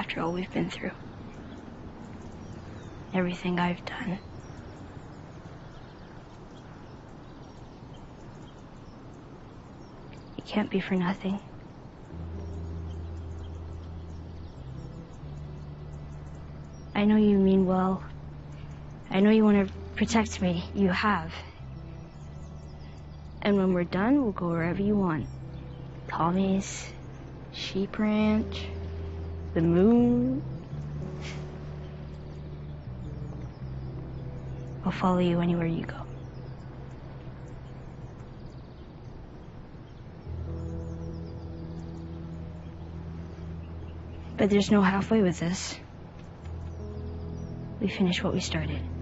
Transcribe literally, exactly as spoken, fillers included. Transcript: after all we've been through. Everything I've done. It can't be for nothing. I know you mean well. I know you want to protect me. You have. And when we're done, we'll go wherever you want. Tommy's, Sheep Ranch, the moon. I'll follow you anywhere you go. But there's no halfway with this. We finish what we started.